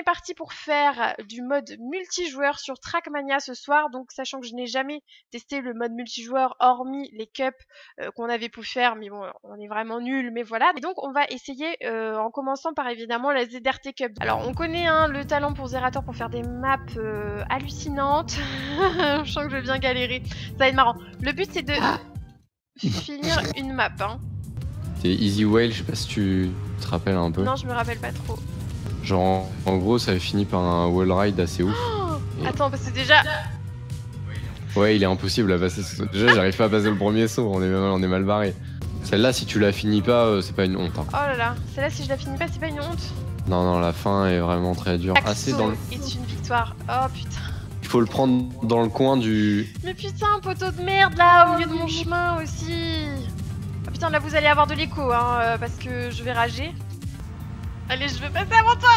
est parti pour faire du mode multijoueur sur Trackmania ce soir. Donc sachant que je n'ai jamais testé le mode multijoueur hormis les cups qu'on avait pu faire, mais bon, on est vraiment nul, mais voilà. Et donc on va essayer en commençant par évidemment la ZRT Cup. Alors on connaît hein, le talent pour Zerator pour faire des maps hallucinantes. Je sens que je vais bien galérer, ça va être marrant. Le but c'est de finir une map hein. C'est Easy Whale, je sais pas si tu te rappelles un peu. Non, je me rappelle pas trop. Genre, en gros, ça avait fini par un wall ride assez ouf. Oh et... Attends, parce que déjà... Ouais, il est impossible à passer. Déjà, j'arrive pas à passer le premier saut, on est mal barré. Celle-là, si tu la finis pas, c'est pas une honte. Hein. Oh là là, celle-là, si je la finis pas, c'est pas une honte. Non, non, la fin est vraiment très dure. Assez dans le... est une victoire. Oh putain. Il faut le prendre dans le coin du... Mais putain, poteau de merde, là, au milieu de mon chemin aussi. Oh putain, là, vous allez avoir de l'écho, hein, parce que je vais rager. Allez, je veux passer avant toi.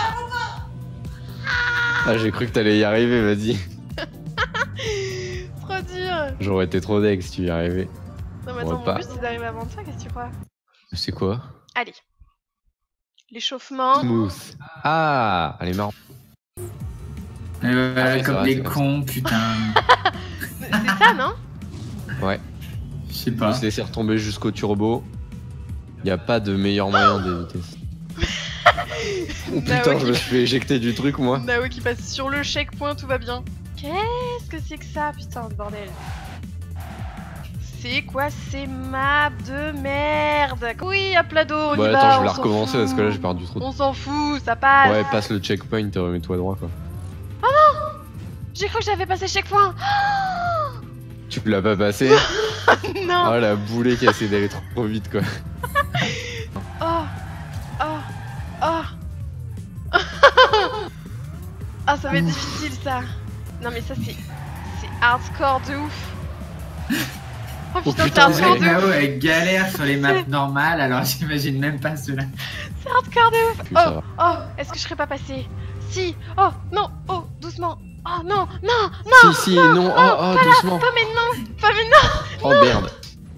Ah, j'ai cru que t'allais y arriver, vas-y. Trop dur. J'aurais été trop deg si tu y arrivais. Non mais attends, mon but c'est d'arriver avant toi, qu'est-ce que tu crois? C'est quoi? Allez. L'échauffement. Smooth. Ah, elle est marrant. Comme des cons, putain. C'est ça, non? Ouais. Je sais pas. On se laisse retomber jusqu'au turbo. Y a pas de meilleur moyen d'éviter ça. Oh putain, je me suis fait éjecter du truc moi. Nao qui passe sur le checkpoint, tout va bien. Qu'est-ce que c'est que ça, putain de bordel. C'est quoi ces maps de merde? Oui, à plat dos, on y va. Attends, je vais la recommencer parce que là j'ai perdu trop de... On s'en fout, ça passe. Ouais, passe le checkpoint, remets-toi droit quoi. Oh non, j'ai cru que j'avais passé le checkpoint. Tu l'as pas passé? Non. Oh la boulée qui a essayé d'aller trop vite quoi. Ah, ça va être difficile ça. Non mais ça c'est hardcore de ouf. Oh putain, c'est hardcore de ouf. Elle galère sur les maps normales, alors j'imagine même pas cela. C'est hardcore de ouf. Oh, oh, est-ce que je serais pas passé? Si, oh, non, oh, doucement. Oh non, non, non. Si, si, non, oh, oh, doucement. Pas maintenant, pas maintenant. Oh merde.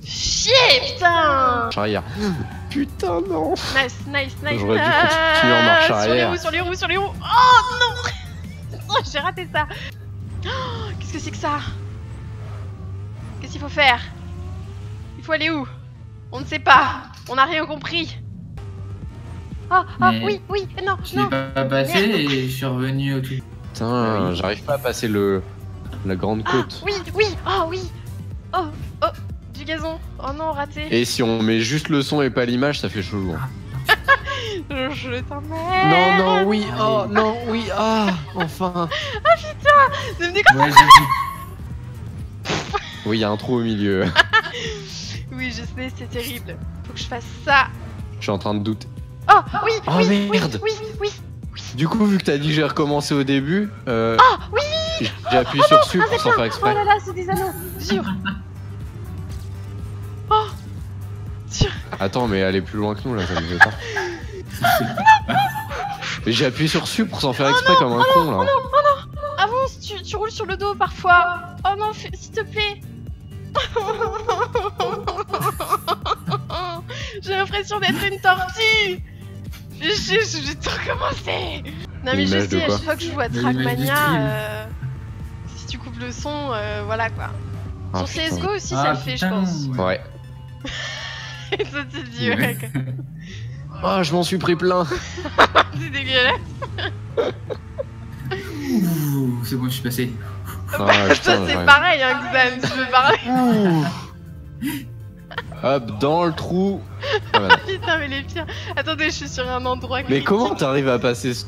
Chier, putain. Arrière. Putain, non. Nice, nice, nice. J'aurais dû continuer en marche arrière. Sur les roues, sur les roues, sur les roues. Oh non. J'ai raté ça. Oh, qu'est-ce que c'est que ça? Qu'est-ce qu'il faut faire? Il faut aller où? On ne sait pas. On n'a rien compris. Oh, oh oui, oui, non, je n'ai pas passé et je suis revenu au tout. Putain, j'arrive pas à passer le la grande côte. Ah, oui, oui, oh oui. Oh, oh, du gazon. Oh non, raté. Et si on met juste le son et pas l'image, ça fait chelou. Hein. Je t'emmerde. Non, non, oui, oh, non, oui, ah, oh, enfin. Ah putain, ne me déconcentre pas. Oui, il y a un trou au milieu. Oui, je sais, c'est terrible. Faut que je fasse ça. Je suis en train de douter. Oh, oui, oh, oui, merde. Oui, oui, oui, oui. Du coup, vu que t'as dit que j'ai recommencé au début, oh, oui. J'ai appuyé sur dessus pour s'en faire exprès. Oh là là, c'est des anneaux, dur. Oh, dur. Attends, mais elle est plus loin que nous là, ça me fait pas. J'ai appuyé sur SUP pour s'en faire exprès comme un con là. Oh non, oh non, avance, tu roules sur le dos parfois. Oh non, s'il te plaît. J'ai l'impression d'être une tortue. J'ai tout recommencé. Non mais je sais, à chaque fois que je joue à Trackmania, si tu coupes le son, voilà quoi. Sur CSGO aussi ça le fait, je pense. Ouais. Et ça tu dis ouais quoi. Ah, oh, je m'en suis pris plein. C'est dégueulasse. C'est bon, je suis passé. Ah, ça c'est pareil, hein, Xan, tu veux parler. Hop, dans le trou. Ah, voilà. Putain, mais les pires. Attendez, je suis sur un endroit. Mais comment t'arrives à passer ce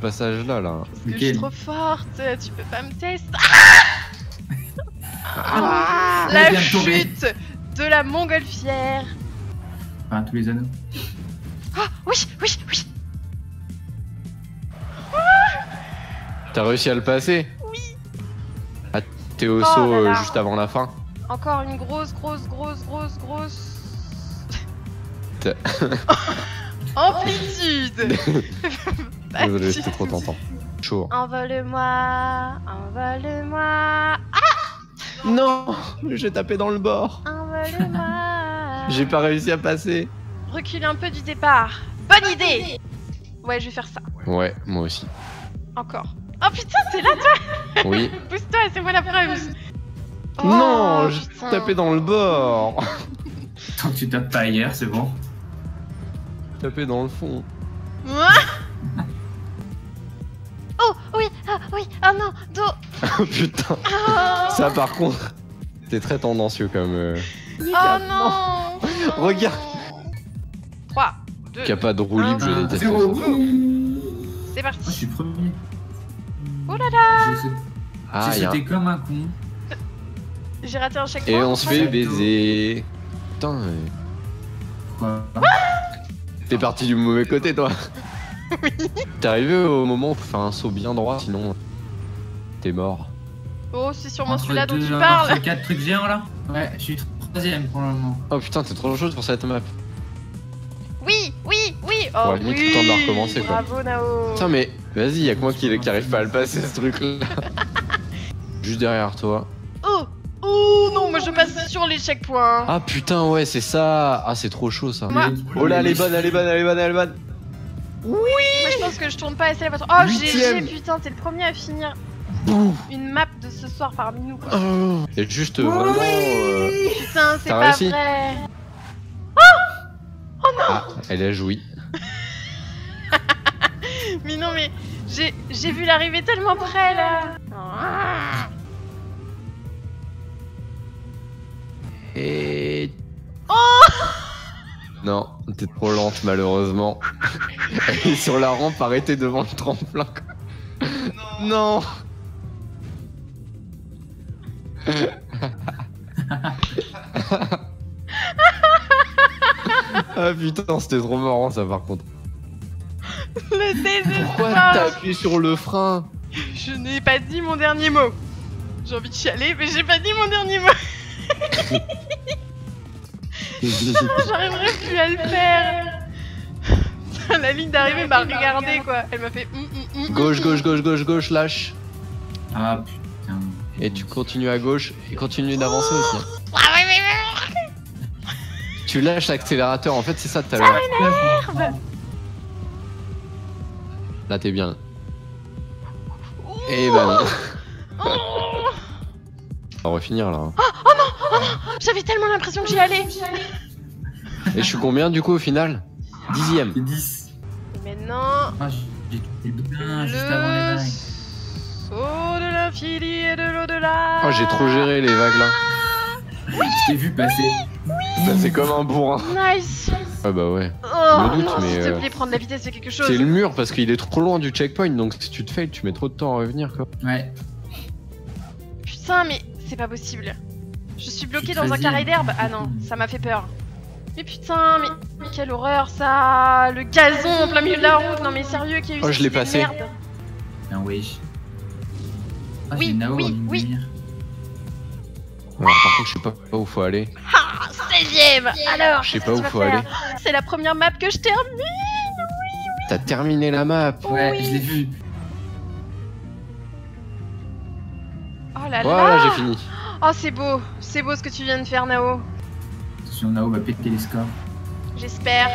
passage-là, là? Parce que je suis trop forte, tu peux pas me tester. Ah, la chute de la montgolfière. Enfin, tous les anneaux. Oh, oui, oui, oui. T'as réussi à le passer? Oui. Ah, t'es au saut juste avant la fin. Encore une grosse. Amplitude. Désolé, j'étais trop tentant. Chaud. Envole-moi, envole-moi. Ah non, j'ai tapé dans le bord. Envole-moi. J'ai pas réussi à passer. Recule un peu du départ. Bonne idée. Ouais, je vais faire ça. Ouais, moi aussi. Encore. Oh putain, c'est là toi. Oui. Pousse-toi, c'est moi la preuve. Oh, non, j'ai tapé dans le bord. Tant que tu tapes pas ailleurs, c'est bon. Tapé dans le fond. Oh oui, ah oui, ah non, dos. Putain. Oh. Ça par contre, t'es très tendancieux comme... Oh non. Regarde. 3, 2, Qui a pas de roue libre, je déteste ça. C'est parti. Je suis premier. Oh là là. J'ai sauté comme un con. J'ai raté un checkpoint. Et on se fait baiser. Putain. T'es parti du mauvais côté, toi. Oui. T'es arrivé au moment où faut faire un saut bien droit, sinon t'es mort. Oh, c'est sûrement celui-là dont tu parles. Entre 4 trucs géants là. Ouais, je suis troisième pour le moment. Oh putain, t'es trop chaud pour cette map. Oui, oui, oui. Oh oui. Tout le temps de la recommencer, quoi. Bravo Nao. Putain, mais vas-y, y'a que moi qui arrive pas à le passer ce truc-là. Juste derrière toi. Oh. Oh non, moi je passe sur les checkpoints. Ah putain, ouais, c'est ça. Ah, c'est trop chaud ça. Moi. Oh là, elle est bonne, elle est bonne, elle est bonne, elle est bonne. Oui. Moi je pense que je tourne pas assez la voiture. Oh, GG, putain, t'es le premier à finir. Bouf. Une map de ce soir parmi nous, quoi. C'est juste vraiment. Putain, c'est pas réussi. Vrai. Oh, oh non. Ah, elle a joui. Mais non, mais j'ai vu l'arrivée tellement près là. Ah. Et... Oh non, t'es trop lente malheureusement. Elle est sur la rampe arrêtée devant le tremplin. Non, non. Ah putain, c'était trop marrant ça par contre. Le désespoir. Pourquoi t'as appuyé sur le frein? Je n'ai pas dit mon dernier mot. J'ai envie de chialer mais j'ai pas dit mon dernier mot. J'arriverai plus à le faire. La ligne d'arrivée m'a regardé quoi. Elle m'a fait gauche, gauche, gauche, gauche, gauche, lâche. Ah putain. Et tu continues à gauche et continue d'avancer aussi. Tu lâches l'accélérateur, en fait c'est ça tout à l'heure. Ça m'énerve. Là t'es bien. Et bah non. On va finir là. Oh non, j'avais tellement l'impression que j'y allais. Et je suis combien du coup au final? 10ème. 10. Mais non. Ah, j'ai bien juste avant les vagues. Saut de l'infini et de l'au-delà. Oh, j'ai trop géré les vagues là. Oui, je t'ai vu passer. Oui, oui. C'est comme un bourrin. Nice. Ah bah ouais. Oh, je me doute, non, mais s'il te plaît, prendre la vitesse, c'est quelque chose. C'est le mur parce qu'il est trop loin du checkpoint, donc si tu te fails, tu mets trop de temps à revenir quoi. Ouais. Putain, mais c'est pas possible. Je suis bloqué dans un carré d'herbe. Ah non, ça m'a fait peur. Mais putain, mais quelle horreur ça. Le gazon en plein milieu de la route. Non mais sérieux, qui a eu ça? Oh, je l'ai passé. Non, oui. Ah, oui, oui, oui. Alors, par contre, je sais pas où faut aller. Ah, 16ème. Alors, je sais pas où faut aller. C'est la première map que je termine. Oui, oui. T'as terminé la map. Ouais, oui. Je l'ai vu. Oh là là. Voilà, j'ai fini. Oh, c'est beau ce que tu viens de faire, Nao. Attention, Nao va péter les scores. J'espère.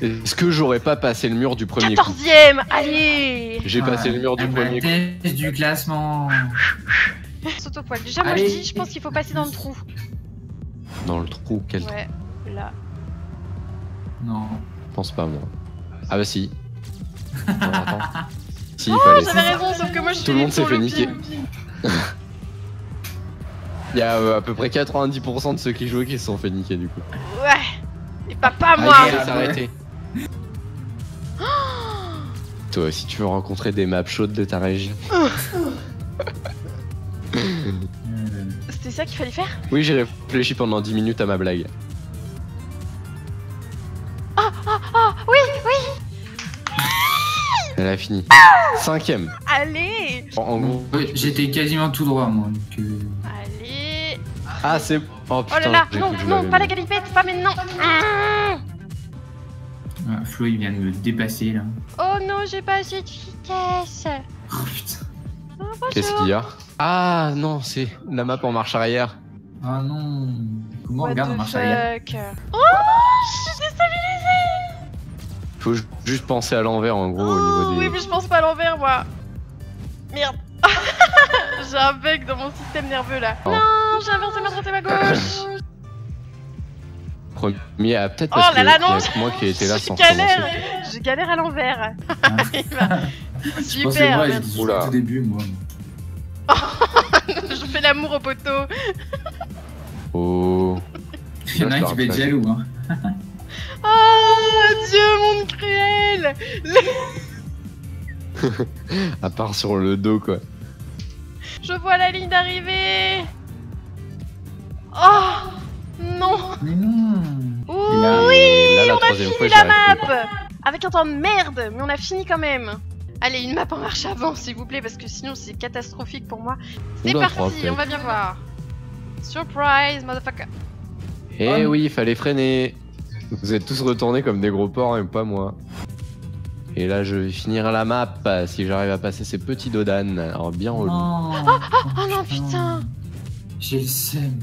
Est-ce que j'aurais pas passé le mur du premier coup? 14ème, allez. J'ai passé le mur du premier coup. Du classement. Saute au poil. Déjà, moi je dis, je pense qu'il faut passer dans le trou. Dans le trou? Quel trou? Ouais, là. Non. Je pense pas, moi. Ah bah si. Attends, attends. Si, oh, j'avais raison, sauf que moi je suis. Tout le monde s'est fait niquer. Il y a à peu près 90% de ceux qui jouaient qui se sont fait niquer du coup. Ouais. Et papa moi. Allez, s'arrêter. Toi, si tu veux rencontrer des maps chaudes de ta région. C'était ça qu'il fallait faire? Oui, j'ai réfléchi pendant 10 minutes à ma blague. Oh, oh, oh, oui, oui. Elle a fini. 5ème. Allez. En gros, j'étais quasiment tout droit moi. Donc... Allez. Ah c'est... Oh putain, oh là là, non, non, pas la galipette, pas maintenant. Ah, Flo il vient de me dépasser là. Oh non, j'ai pas assez de vitesse. Oh putain. Oh, qu'est-ce qu'il y a? Ah non, c'est la map en marche arrière. Ah non. Comment on regarde en marche arrière? Oh, je suis déstabilisée. Faut juste penser à l'envers en gros au niveau du... Oui mais je pense pas à l'envers moi. Merde. J'ai un bug dans mon système nerveux là. Oh. Non, j'ai inversé ma droite et ma gauche. Premier, ah, peut-être parce que moi qui étais là sans je galère à l'envers. Super. Oula. Au début moi. Je fais l'amour au poteau. Oh. Il y en a un qui va être jaloux hein. Oh Dieu, monde cruel. À part sur le dos quoi. Je vois la ligne d'arrivée. Oh non. Mais non. Oui, on a fini la map. Avec un temps de merde, mais on a fini quand même. Allez, une map en marche avant s'il vous plaît, parce que sinon c'est catastrophique pour moi. C'est parti, on va bien voir. Surprise, motherfucker. Eh oui, il fallait freiner. Vous êtes tous retournés comme des gros porcs, et pas moi. Et là, je vais finir la map si j'arrive à passer ces petits dodanes. Alors, bien relou. Oh, oh non, putain. J'ai le seum.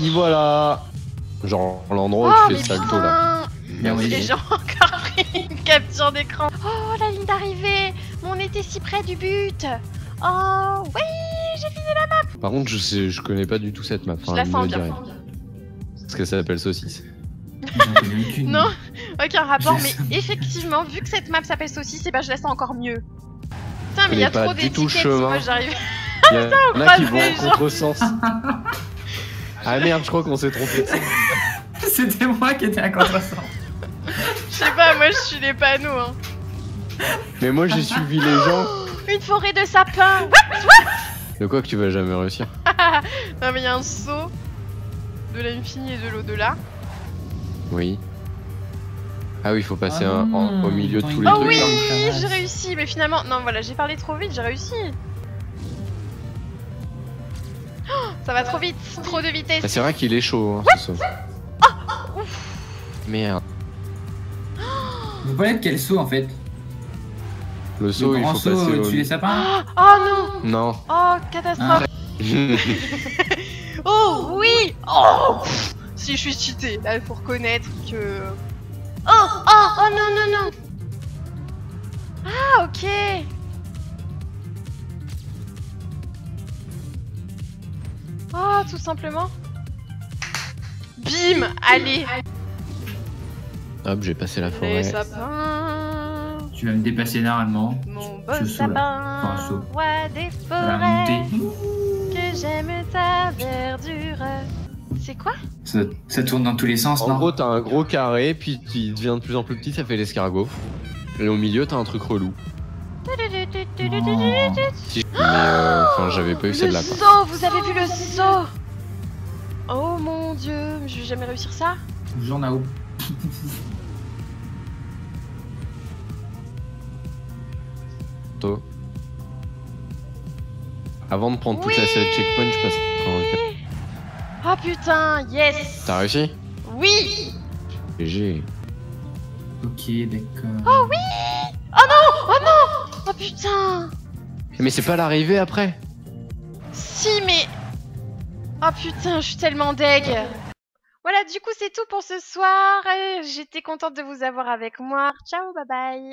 Y voilà. Genre, l'endroit où tu fais le salto là. Les gens ont encore pris une capture d'écran. Oh, la ligne d'arrivée. On était si près du but. Oh, oui, j'ai fini la map. Par contre, je connais pas du tout cette map. Je la sens bien. Parce que ça s'appelle saucisse. Non, aucun rapport, mais effectivement, vu que cette map s'appelle saucisse, et ben je la sens encore mieux. Putain, mais il y a trop d'étiquettes, moi j'arrive. Putain, on croise des gens. Contresens. Ah merde, je crois qu'on s'est trompé. C'était moi qui étais à contresens. Je sais pas, moi je suis les panneaux. Hein. Mais moi j'ai suivi les gens. Une forêt de sapins. De quoi que tu vas jamais réussir. Non, mais il y a un saut de l'infini et de l'au-delà. Oui. Ah oui, il faut passer au milieu de tous les trucs. Oh oui, j'ai réussi, mais finalement... Non, voilà, j'ai parlé trop vite, j'ai réussi. Oh, ça va trop vite, trop de vitesse. Ah, c'est vrai qu'il est chaud, hein, ce saut. Oh, ouf. Merde. Vous parlez de quel saut, en fait? Le saut, il faut passer au... dessus les sapins. Oh non. Non. Oh, catastrophe. Oh oui. Oh. Si je suis cheatée, là il faut reconnaître que... Oh, oh, oh non, non, non. Ah, ok. Oh, tout simplement. Bim, allez. Hop, j'ai passé la forêt. Les sapins. Tu vas me dépasser normalement. Mon beau sapin, roi des forêts, que j'aime ta verdure. C'est quoi? Ça tourne dans tous les sens, non? En gros, t'as un gros carré, puis il devient de plus en plus petit, ça fait l'escargot. Et au milieu, t'as un truc relou. Enfin, j'avais pas eu celle-là. Le saut, vous avez vu le saut? Oh mon dieu, je vais jamais réussir ça. J'en ai où? Avant de prendre toute la série de checkpoint, je passe... Ah putain, yes! T'as réussi? Oui! GG. Ok, d'accord. Oh oui! Oh non! Oh non! Oh putain! Mais c'est pas l'arrivée après? Si, mais... Oh putain, je suis tellement deg! Voilà, du coup, c'est tout pour ce soir. J'étais contente de vous avoir avec moi. Ciao, bye bye!